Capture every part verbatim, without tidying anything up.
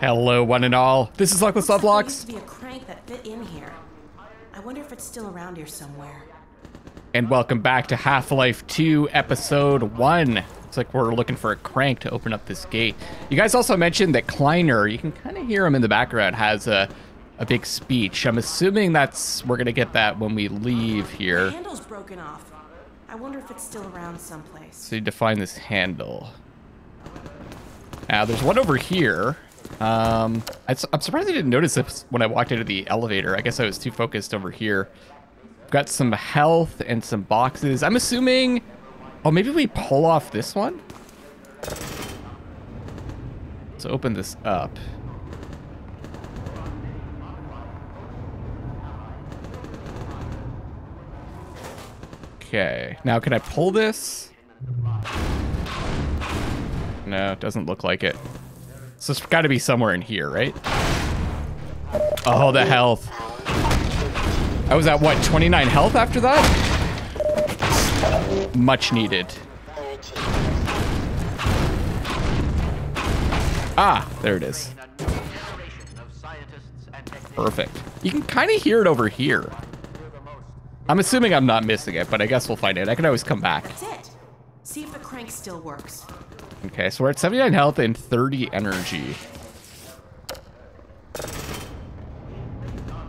Hello, one and all. This is Luckless Lovelocks. There used to be a crank that fit in here. I wonder if it's still around here somewhere. And welcome back to Half-Life two, Episode one. It's like we're looking for a crank to open up this gate. You guys also mentioned that Kleiner, you can kind of hear him in the background, has a, a big speech. I'm assuming that's, we're going to get that when we leave here. The handle's broken off. I wonder if it's still around someplace. So you define this handle. Now, there's one over here. Um, I'm surprised I didn't notice this when I walked into the elevator. I guess I was too focused over here. We've got some health and some boxes. I'm assuming... Oh, maybe we pull off this one? Let's open this up. Okay. Now, can I pull this? No, it doesn't look like it. So it's got to be somewhere in here, right? Oh, the health. I was at, what, twenty-nine health after that? Much needed. Ah, there it is. Perfect. You can kind of hear it over here. I'm assuming I'm not missing it, but I guess we'll find it. I can always come back. That's it. See if the crank still works. Okay, so we're at seventy-nine health and thirty energy. Come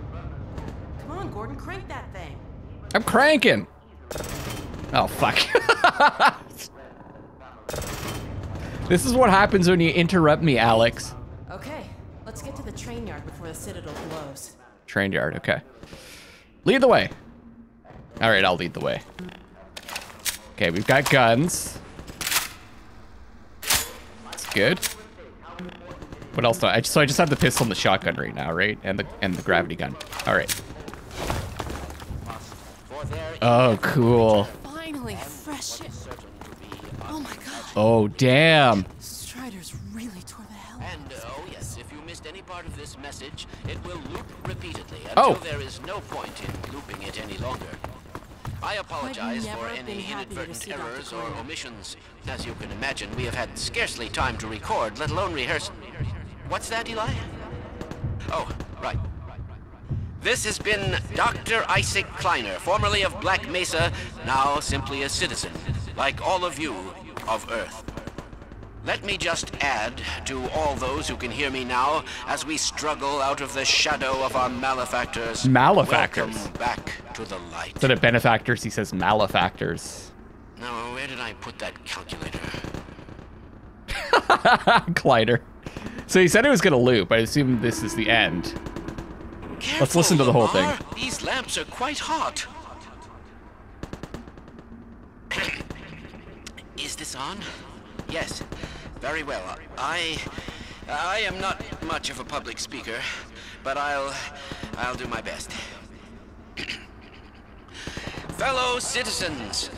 on, Gordon, crank that thing. I'm cranking. Oh, fuck. This is what happens when you interrupt me, Alyx. Okay, let's get to the train yard before the Citadel blows. Train yard, okay. Lead the way. All right, I'll lead the way. Okay, we've got guns. Good. What else do I, so I just have the pistol and the shotgun right now, right? And the and the gravity gun. All right. Oh, cool. Finally fresh. Oh my god. Oh damn. Strider's really tore the hell out. And oh yes, if you missed any part of this message, it will loop repeatedly until there is no point in looping it any longer. I apologize for any inadvertent errors or omissions. As you can imagine, we have had scarcely time to record, let alone rehearse. What's that, Eli? Oh, right. This has been Doctor Isaac Kleiner, formerly of Black Mesa, now simply a citizen, like all of you, of Earth. Let me just add to all those who can hear me now, as we struggle out of the shadow of our malefactors. Malefactors? Welcome back. To the light. Instead of benefactors, he says malefactors. Now, where did I put that calculator? Glider. So he said it was going to loop. I assume this is the end. Careful, let's listen to the whole Lamar. Thing. These lamps are quite hot. Is this on? Yes. Very well. I, I am not much of a public speaker, but I'll, I'll do my best. Fellow citizens,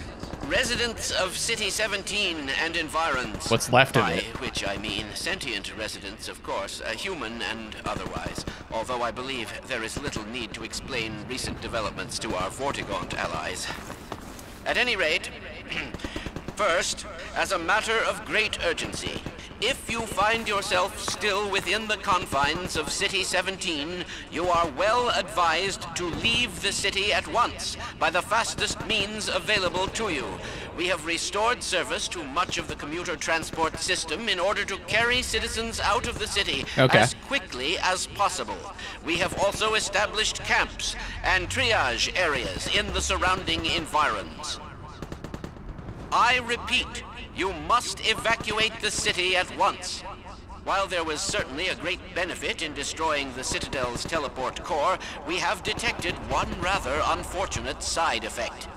residents of City seventeen and environs. What's left of it? By which I mean sentient residents, of course, uh, human and otherwise. Although I believe there is little need to explain recent developments to our Vortigaunt allies. At any rate, first, as a matter of great urgency, if you find yourself still within the confines of City seventeen, you are well advised to leave the city at once by the fastest means available to you. We have restored service to much of the commuter transport system in order to carry citizens out of the city okay. as quickly as possible. We have also established camps and triage areas in the surrounding environs. I repeat, you must evacuate the city at once. While there was certainly a great benefit in destroying the Citadel's teleport core, we have detected one rather unfortunate side effect.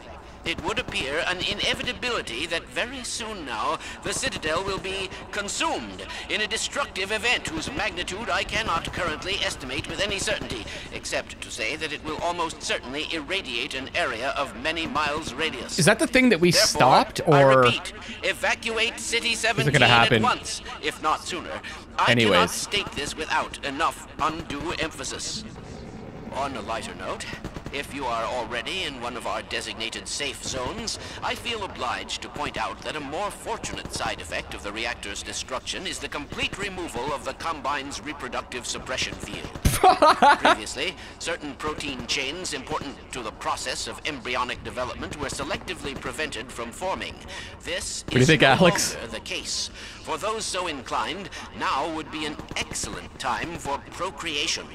It would appear an inevitability that very soon now, the Citadel will be consumed in a destructive event whose magnitude I cannot currently estimate with any certainty, except to say that it will almost certainly irradiate an area of many miles radius. Is that the thing that we Therefore, stopped, or...? I repeat, evacuate City seventeen at once, if not sooner. I Anyways. cannot state this without enough undue emphasis. On a lighter note, if you are already in one of our designated safe zones, I feel obliged to point out that a more fortunate side effect of the reactor's destruction is the complete removal of the Combine's reproductive suppression field. Previously, certain protein chains important to the process of embryonic development were selectively prevented from forming. This what do you is think, no Alyx? Longer the case. For those so inclined, now would be an excellent time for procreation.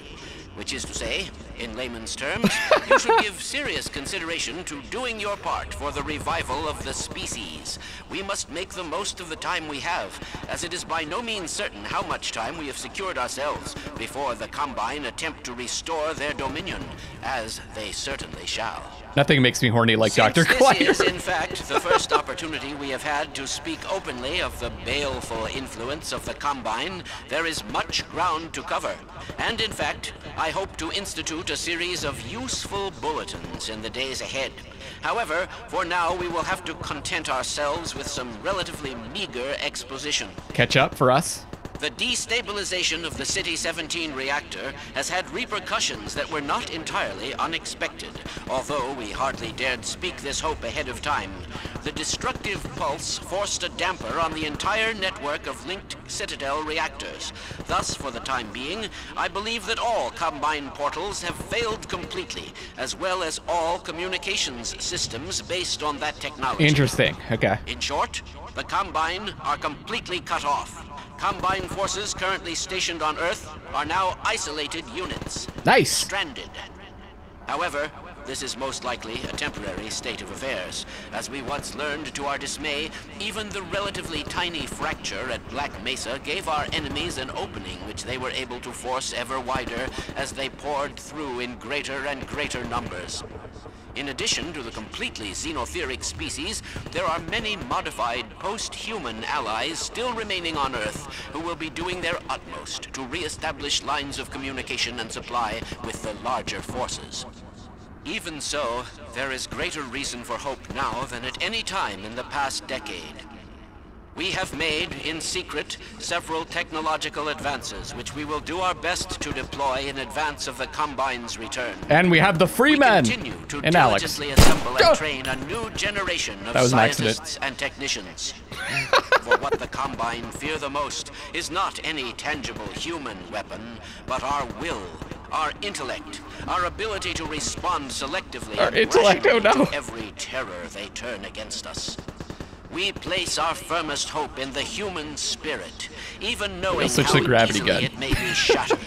Which is to say, in layman's terms, you should give serious consideration to doing your part for the revival of the species. We must make the most of the time we have, as it is by no means certain how much time we have secured ourselves before the Combine attempt to restore their dominion, as they certainly shall. Nothing makes me horny like Since Doctor Kleiner. This is, in fact, the first opportunity we have had to speak openly of the baleful influence of the Combine. There is much ground to cover. And, in fact, I hope to institute a series of useful bulletins in the days ahead. However, for now, we will have to content ourselves with some relatively meager exposition. Catch up for us. The destabilization of the City seventeen reactor has had repercussions that were not entirely unexpected, although we hardly dared speak this hope ahead of time. The destructive pulse forced a damper on the entire network of linked Citadel reactors. Thus, for the time being, I believe that all Combine portals have failed completely, as well as all communications systems based on that technology. Interesting. Okay. In short, the Combine are completely cut off. Combine forces currently stationed on Earth are now isolated units. Nice. Stranded. However, this is most likely a temporary state of affairs. As we once learned to our dismay, even the relatively tiny fracture at Black Mesa gave our enemies an opening which they were able to force ever wider as they poured through in greater and greater numbers. In addition to the completely xenotheric species, there are many modified post-human allies still remaining on Earth who will be doing their utmost to re-establish lines of communication and supply with the larger forces. Even so, there is greater reason for hope now than at any time in the past decade. We have made, in secret, several technological advances, which we will do our best to deploy in advance of the Combine's return. And we have the free men and Alyx. Assemble and train a new generation of that was scientists an accident. and technicians. For what the Combine fear the most is not any tangible human weapon, but our will, our intellect, our ability to respond selectively our and intellect, oh no. to every terror they turn against us. We place our firmest hope in the human spirit, even knowing how easily it may be shattered.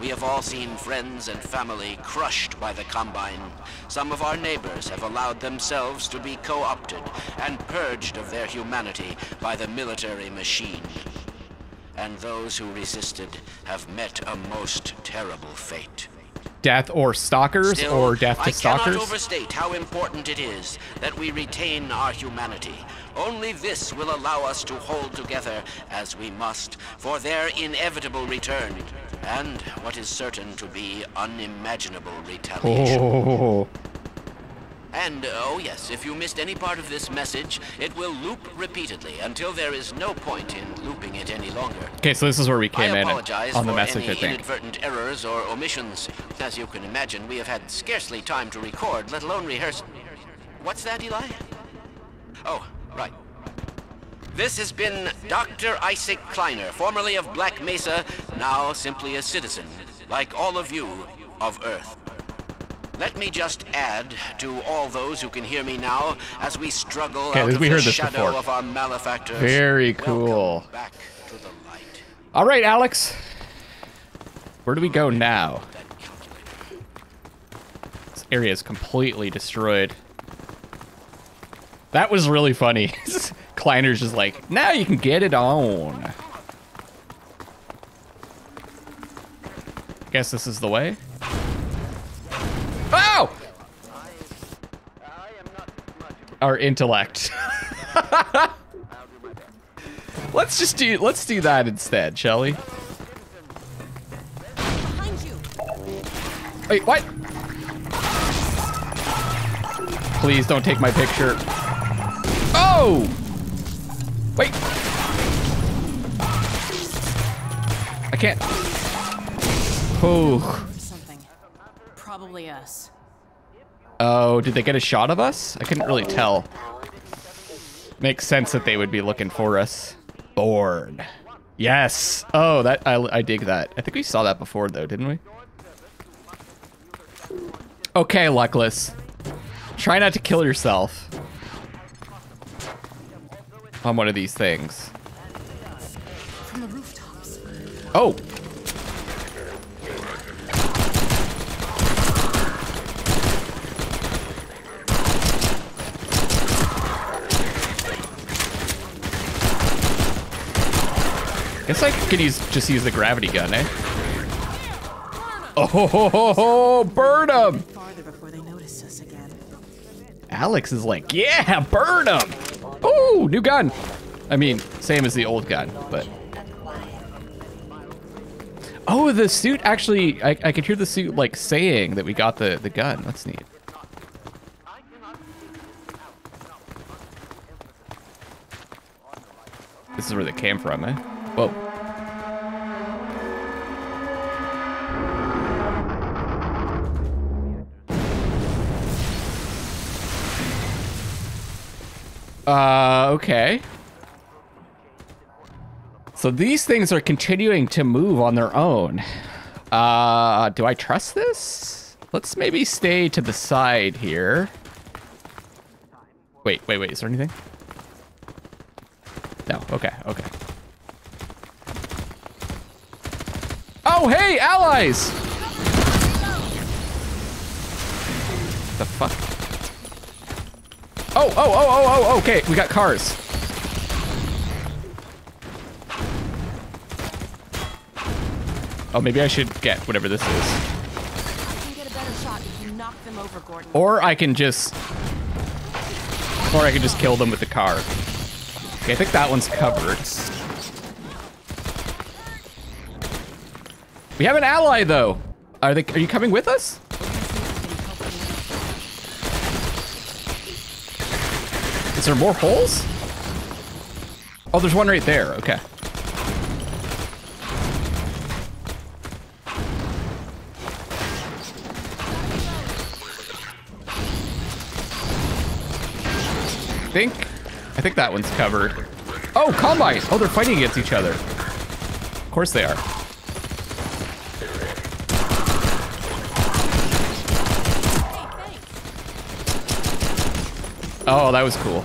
We have all seen friends and family crushed by the Combine. Some of our neighbors have allowed themselves to be co-opted and purged of their humanity by the military machine. And those who resisted have met a most terrible fate. Death or stalkers Still, or death to I stalkers? I cannot overstate how important it is that we retain our humanity. Only this will allow us to hold together as we must for their inevitable return and what is certain to be unimaginable retaliation. Oh. And, oh yes, if you missed any part of this message, it will loop repeatedly until there is no point in looping it any longer. Okay, so this is where we came in on the message, I think. I apologize for any inadvertent errors or omissions. As you can imagine, we have had scarcely time to record, let alone rehearse. What's that, Eli? Oh, right. This has been Doctor Isaac Kleiner, formerly of Black Mesa, now simply a citizen, like all of you, of Earth. Let me just add to all those who can hear me now as we struggle okay, out of we the shadow before. of our malefactors. Very cool. Back to the light. All right, Alyx. Where do we go now? This area is completely destroyed. That was really funny. Kleiner's just like, now you can get it on. Guess this is the way. Oh! Our intellect. Let's just do let's do that instead, shall we? Wait, what? Please don't take my picture. Oh! Wait. I can't. Oh. probably us. Oh, did they get a shot of us? I couldn't really tell. Makes sense that they would be looking for us. Bored. Yes. Oh, that I, I dig that. I think we saw that before, though, didn't we? Okay, Luckless. Try not to kill yourself on one of these things. From the rooftops. Oh. Guess I could use just use the gravity gun, eh? Oh, ho, ho, ho, ho, burn him! Alyx is like, yeah, burn him! Oh, new gun. I mean, same as the old gun, but. Oh, the suit actually, I, I could hear the suit like saying that we got the, the gun. That's neat. This is where they came from, eh? Whoa. Uh, okay. So these things are continuing to move on their own. Uh, do I trust this? Let's maybe stay to the side here. Wait, wait, wait, is there anything? No, okay, okay. Oh, hey, allies! The fuck? Oh, oh, oh, oh, oh, okay, we got cars. Oh, maybe I should get whatever this is. You can get a better shot if you knock them over, Gordon. Or I can just, or I can just kill them with the car. Okay, I think that one's covered. We have an ally, though. Are they? Are you coming with us? Is there more holes? Oh, there's one right there. Okay. I think, I think that one's covered. Oh, Combine! Oh, they're fighting against each other. Of course they are. Oh, that was cool.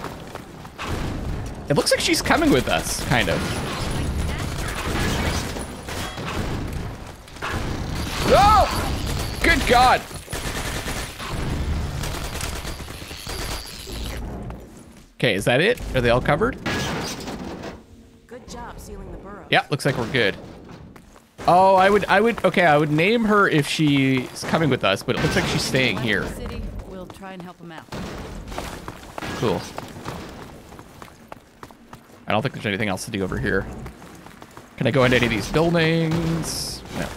It looks like she's coming with us, kind of. Oh! Good God! Okay, is that it? Are they all covered? Good job sealing the burrow. Yeah, looks like we're good. Oh, I would, I would, okay, I would name her if she's coming with us, but it looks like she's staying here. City, we'll try and help them out. Cool. I don't think there's anything else to do over here. Can I go into any of these buildings? No.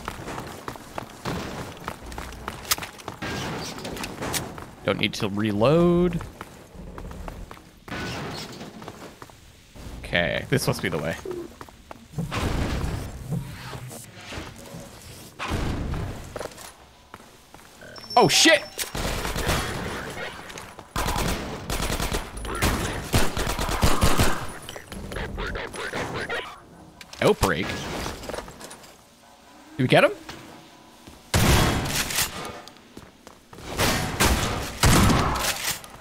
Don't need to reload. Okay, this must be the way. Oh shit! No break. Did we get him?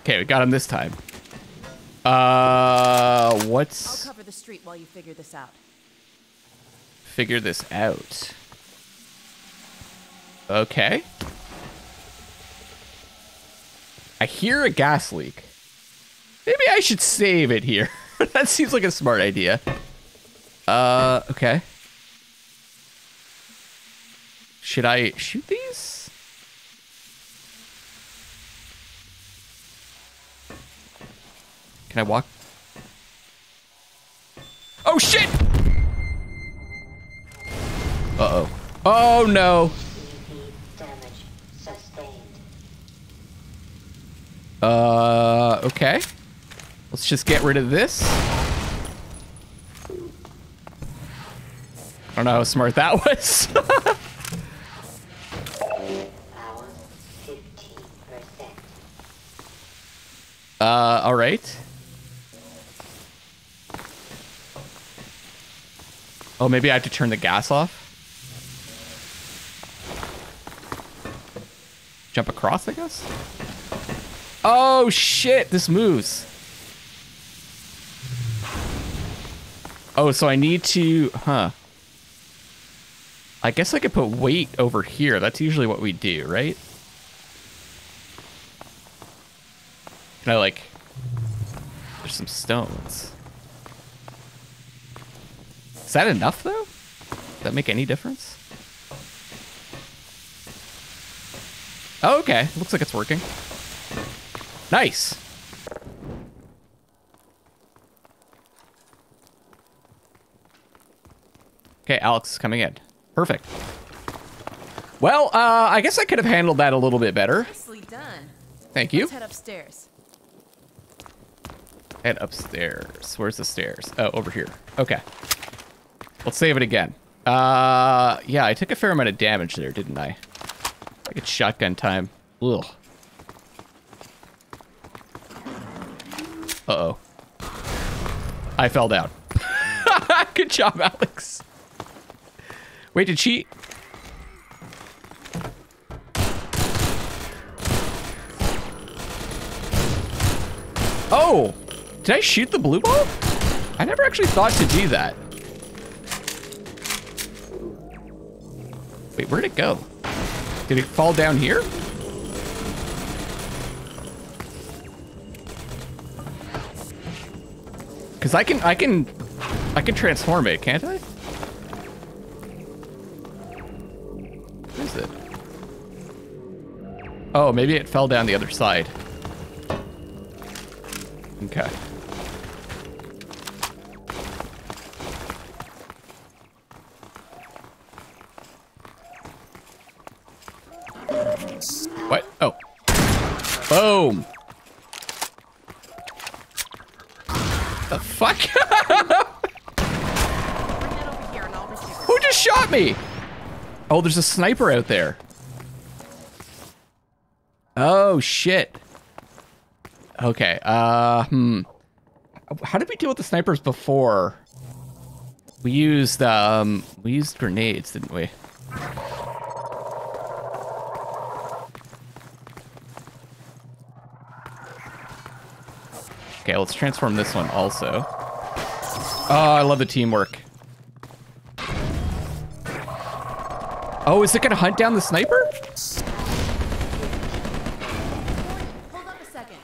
Okay, we got him this time. Uh, what's? I'll cover the street while you figure this out. Figure this out. Okay. I hear a gas leak. Maybe I should save it here. That seems like a smart idea. Uh, okay. Should I shoot these? Can I walk? Oh, shit! Uh-oh. Oh, no. Uh, okay. Let's just get rid of this. I don't know how smart that was. Uh, all right. Oh, maybe I have to turn the gas off. Jump across, I guess? Oh, shit. This moves. Oh, so I need to... Huh. I guess I could put weight over here. That's usually what we do, right? Can I, like... There's some stones. Is that enough, though? Does that make any difference? Oh, okay. Looks like it's working. Nice. Okay, Alyx is coming in. Perfect. Well, uh, I guess I could have handled that a little bit better. Nicely done. Thank you. Let's head upstairs. Head upstairs. Where's the stairs? Oh, over here. Okay. Let's save it again. Uh, yeah, I took a fair amount of damage there, didn't I? Like it's shotgun time. Ugh. Uh-oh. I fell down. Good job, Alyx. Wait, did she... Oh! Did I shoot the blue ball? I never actually thought to do that. Wait, where'd it go? Did it fall down here? Cause I can, I can, I can transform it, can't I? Where is it? Oh, maybe it fell down the other side. Okay. What? Oh. Boom. The fuck? Who just shot me? Oh, there's a sniper out there. Oh, shit. Okay. Uh, hmm. How did we deal with the snipers before? We used, um, we used grenades, didn't we? Okay, let's transform this one also. Oh, I love the teamwork. Oh, is it gonna hunt down the sniper? Hold on a second.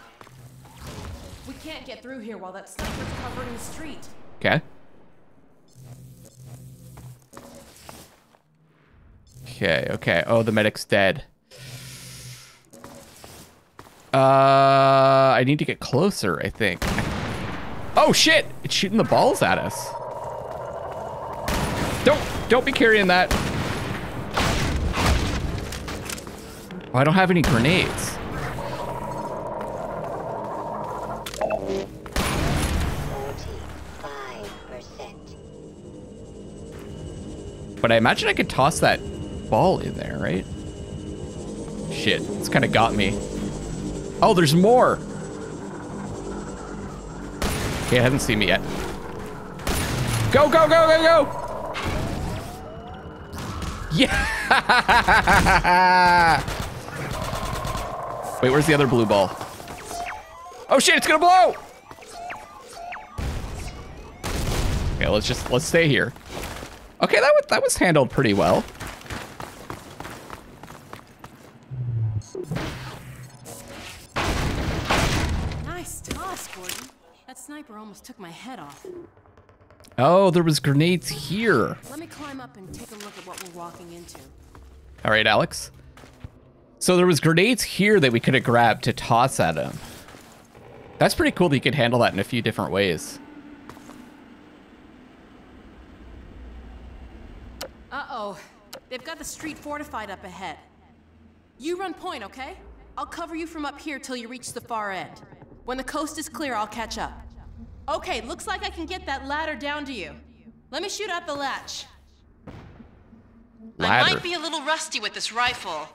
We can't get through here while that sniper's covering the street. Okay. Okay, okay. Oh, the medic's dead. Uh, I need to get closer, I think. Oh shit! It's shooting the balls at us. Don't, don't be carrying that. Oh, I don't have any grenades. But I imagine I could toss that ball in there, right? Shit, it's kind of got me. Oh, there's more. Okay, it hasn't seen me yet. Go, go, go, go, go. Yeah. Wait, where's the other blue ball? Oh shit, it's gonna blow. Okay, let's just, let's stay here. Okay, that was, that was handled pretty well. Almost took my head off. Oh, there was grenades here. Let me climb up and take a look at what we're walking into. All right, Alyx. So there was grenades here that we could have grabbed to toss at him. That's pretty cool that you could handle that in a few different ways. Uh-oh. They've got the street fortified up ahead. You run point, okay? I'll cover you from up here till you reach the far end. When the coast is clear, I'll catch up. Okay, looks like I can get that ladder down to you. Let me shoot out the latch. Ladder. I might be a little rusty with this rifle.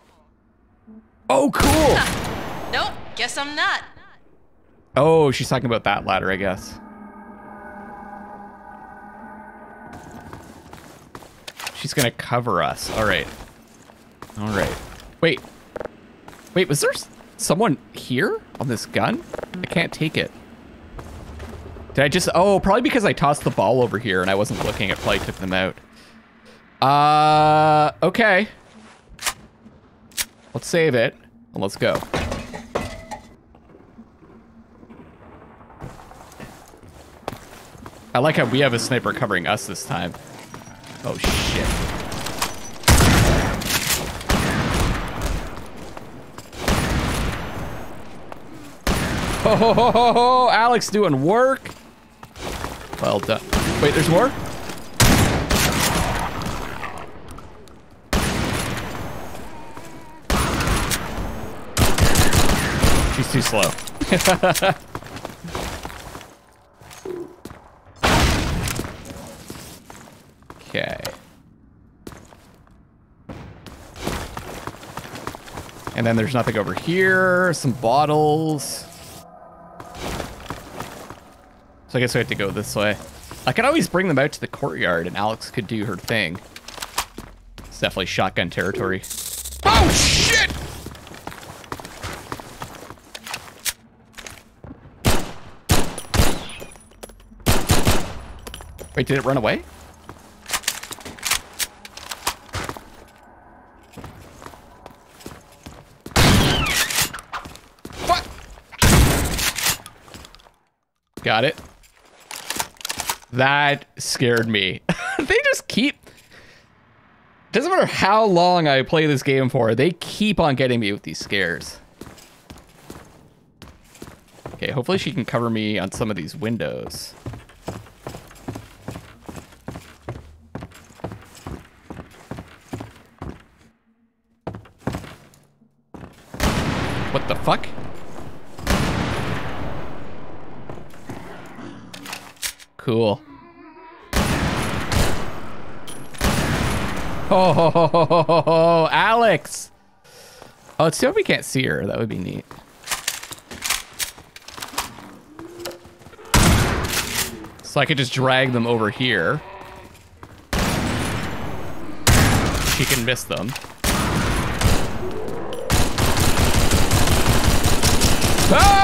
Oh, cool. Nope, guess I'm not. Oh, she's talking about that ladder, I guess. She's gonna cover us. All right. All right. Wait. Wait, was there someone here on this gun? I can't take it. Did I just... Oh, probably because I tossed the ball over here and I wasn't looking. It probably took them out. Uh, okay. Let's save it and let's go. I like how we have a sniper covering us this time. Oh, shit. Ho, ho, ho, ho, ho. Alyx doing work. Well done. Wait, there's more? She's too slow. Okay. And then there's nothing over here. Some bottles. So I guess we have to go this way. I could always bring them out to the courtyard and Alyx could do her thing. It's definitely shotgun territory. Oh, shit! Wait, did it run away? What? Got it. That scared me. They just keep... Doesn't matter how long I play this game for, they keep on getting me with these scares. Okay, hopefully she can cover me on some of these windows. What the fuck? Cool. Oh, ho, ho, ho, ho, ho, ho. Alyx! Oh, let's see if we can't see her. That would be neat. So I could just drag them over here. She can miss them. Ah!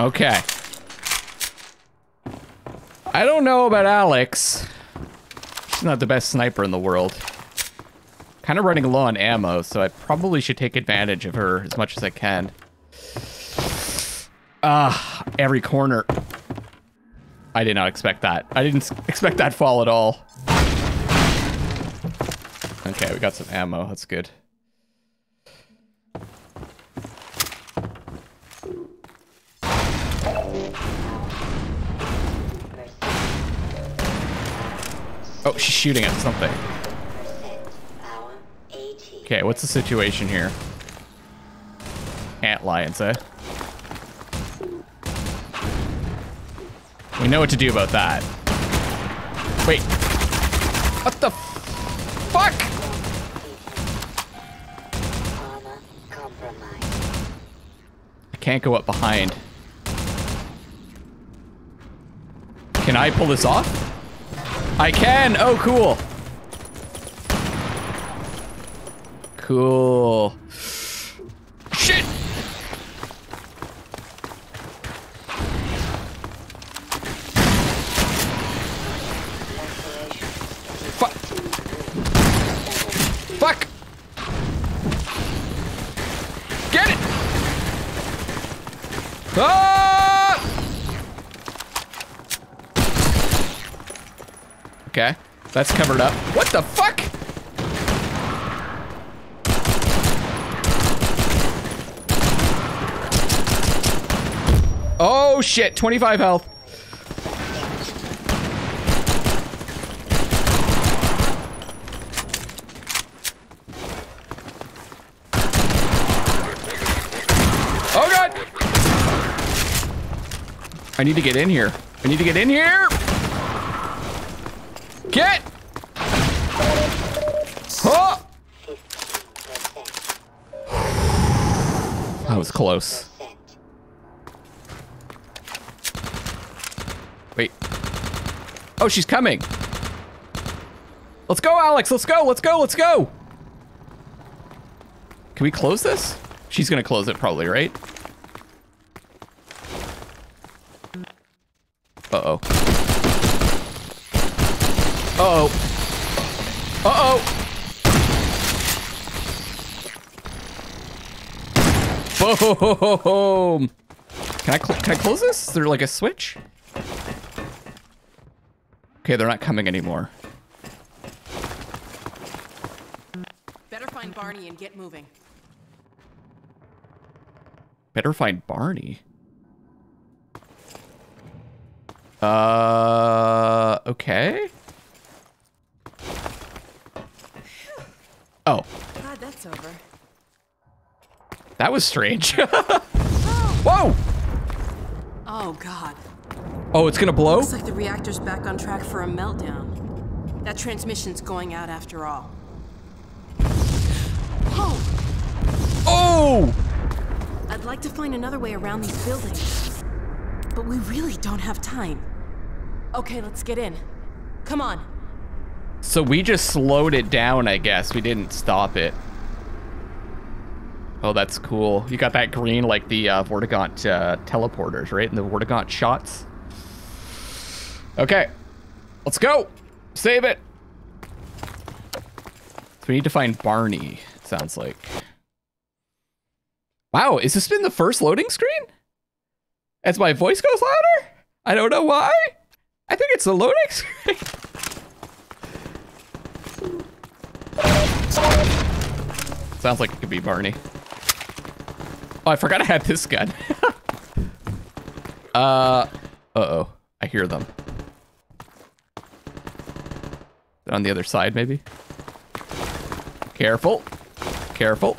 Okay. I don't know about Alyx. She's not the best sniper in the world. Kind of running low on ammo, so I probably should take advantage of her as much as I can. Ah, uh, every corner. I did not expect that. I didn't expect that fall at all. Okay, we got some ammo. That's good. Oh, she's shooting at something. Okay, what's the situation here? Ant lions, eh? We know what to do about that. Wait. What the fuck? I can't go up behind. Can I pull this off? I can! Oh, cool. Cool. Shit! Fuck! Fuck! Get it! Ah! Okay, that's covered up. What the fuck? Oh shit, twenty-five health. Oh god! I need to get in here. I need to get in here. Get. Oh. That was close. Wait. Oh, she's coming. Let's go, Alyx. Let's go. Let's go. Let's go. Can we close this? She's going to close it probably, right? Uh-oh. Uh-oh. Uh-oh. Boom. Can I, can I close this? Is there like a switch? Okay, they're not coming anymore. Better find Barney and get moving. Better find Barney. Uh, okay. Oh. God, that's over. That was strange. Whoa! Oh God. Oh, it's gonna blow? Looks like the reactor's back on track for a meltdown. That transmission's going out after all. Oh! Oh! I'd like to find another way around these buildings, but we really don't have time. Okay, let's get in. Come on. So we just slowed it down, I guess. We didn't stop it. Oh, that's cool. You got that green like the uh, Vortigaunt uh, teleporters, right? And the Vortigaunt shots. Okay, let's go. Save it. So we need to find Barney, it sounds like. Wow, has this been the first loading screen? As my voice goes louder? I don't know why. I think it's the loading screen. Sounds like it could be Barney. Oh, I forgot I had this gun. uh, uh-oh, I hear them. They're on the other side, maybe? Careful, careful.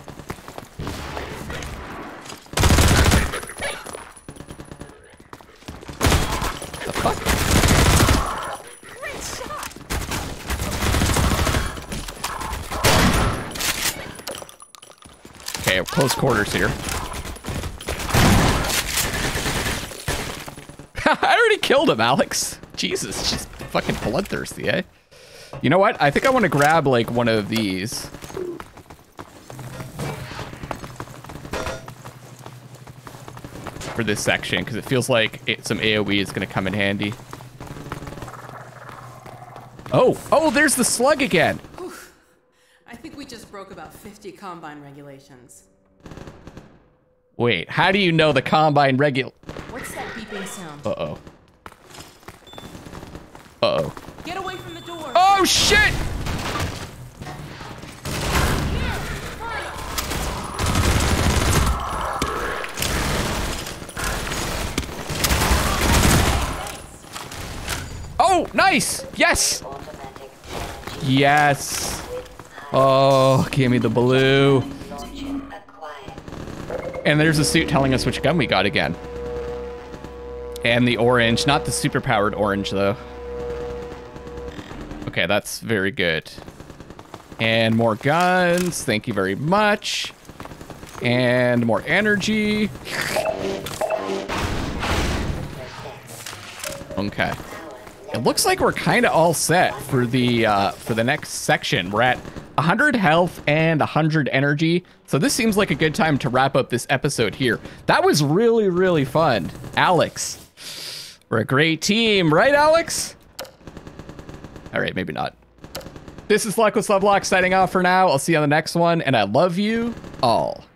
Close quarters here. I already killed him, Alyx. Jesus, she's fucking bloodthirsty, eh? You know what? I think I want to grab like one of these. For this section, because it feels like it, some AoE is going to come in handy. Oh, oh, there's the slug again. Oof. I think we just broke about fifty Combine regulations. Wait, how do you know the Combine regul... What's that beeping sound? Uh-oh. Uh-oh. Get away from the door! Oh, shit! Here, oh, nice! Yes! Yes! Oh, give me the blue. And there's a suit telling us which gun we got again. And the orange, not the super powered orange though. Okay, that's very good. And more guns, thank you very much. And more energy. Okay. It looks like we're kind of all set for the uh, for the next section. We're at one hundred health and one hundred energy. So this seems like a good time to wrap up this episode here. That was really, really fun. Alyx, we're a great team, right, Alyx? All right, maybe not. This is Luckless Lovelocks signing off for now. I'll see you on the next one, and I love you all.